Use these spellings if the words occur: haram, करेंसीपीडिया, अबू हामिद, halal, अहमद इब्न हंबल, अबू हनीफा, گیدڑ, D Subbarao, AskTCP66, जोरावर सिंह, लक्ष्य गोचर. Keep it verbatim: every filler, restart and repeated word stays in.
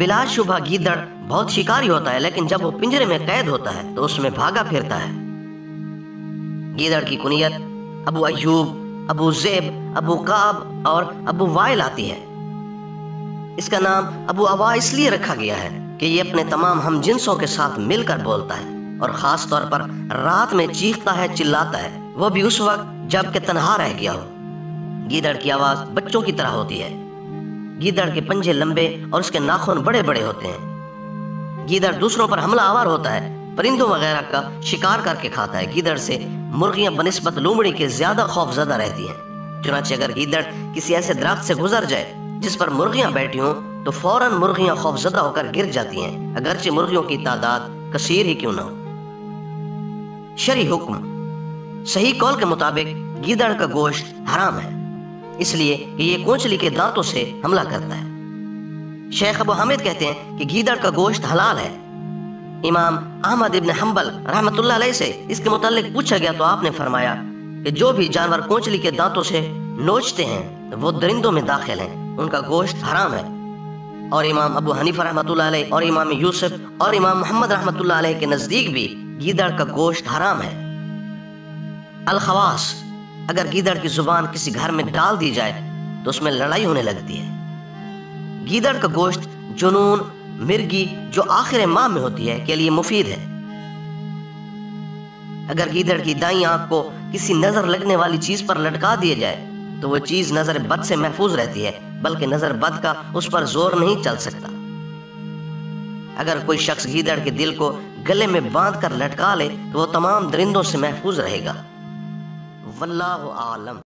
बिला शुबा गीदड़ बहुत शिकारी होता है, लेकिन जब वो पिंजरे में कैद होता है तो उसमें भागा फिरता है। गीदड़ की कुनियत अबू अय्यूब, अबू ज़ेब, अबू काब और अबू वाइल आती है। इसका नाम अबू अवा इसलिए रखा गया है कि ये अपने तमाम हम जिनसों के साथ मिलकर बोलता है और ख़ास तौर पर रात में चीखता है, चिल्लाता है, वो भी उस वक्त जब के तन्हा रह गया हो। गीदड़ की आवाज़ बच्चों की तरह होती है। गीदड़ के पंजे लंबे और उसके नाखून बड़े बड़े होते हैं। गीदड़ दूसरों पर हमला आवर होता है, परिंदों वगैरह का शिकार करके खाता है। गीदड़ से मुर्गियां बनिस्बत लोमड़ी के ज्यादा खौफजदा रहती हैं। चुनांचे अगर गीदड़ किसी ऐसे दरख्त से गुजर जाए जिस पर मुर्गियां बैठी हों तो फौरन मुर्गियां खौफजदा होकर गिर जाती हैं, अगरचे मुर्गियों की तादाद कसीर ही क्यों न हो। शरी हुक्म, सही कौल के मुताबिक गीदड़ का गोश्त हराम है, इसलिए कि ये कोंचली के दांतों से हमला करता है। शेख अबू हामिद कहते हैं कि गीदड़ का गोश्त हलाल है। इमाम अहमद इब्न हंबल रहमतुल्लाह अलैह से इसके मुतालिक पूछा गया तो आपने फरमाया कि जो भी जानवर कोंचली के दांतों से नोचते हैं वो दरिंदों में दाखिल हैं, उनका गोश्त हराम है। और इमाम अबू हनीफा रहमतुल्लाह अलैह और इमाम यूसुफ और इमाम मोहम्मद रहमतुल्लाह अलैह के नज़दीक भी गीदड़ का गोश्त हराम है। अलखवास, अगर गीदड़ की जुबान किसी घर में डाल दी जाए तो उसमें लड़ाई होने लगती है। गीदड़ का गोश्त जुनून, मिर्गी जो आखिर माह में होती है के लिए मुफीद है। अगर गीदड़ की दाईं आंख को किसी नजर लगने वाली चीज पर लटका दिया जाए तो वो चीज नजर बद से महफूज रहती है, बल्कि नजर बद का उस पर जोर नहीं चल सकता। अगर कोई शख्स गीदड़ के दिल को गले में बांध कर लटका ले तो वो तमाम दरिंदों से महफूज रहेगा। वल्लाहु आलम।